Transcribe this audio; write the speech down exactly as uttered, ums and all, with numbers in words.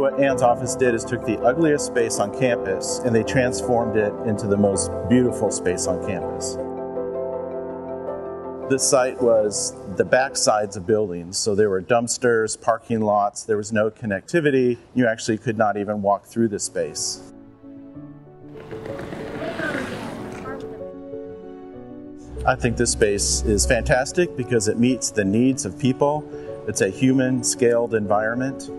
What Ann's office did is took the ugliest space on campus and they transformed it into the most beautiful space on campus. This site was the back sides of buildings, so there were dumpsters, parking lots, there was no connectivity. You actually could not even walk through the space. I think this space is fantastic because it meets the needs of people. It's a human-scaled environment.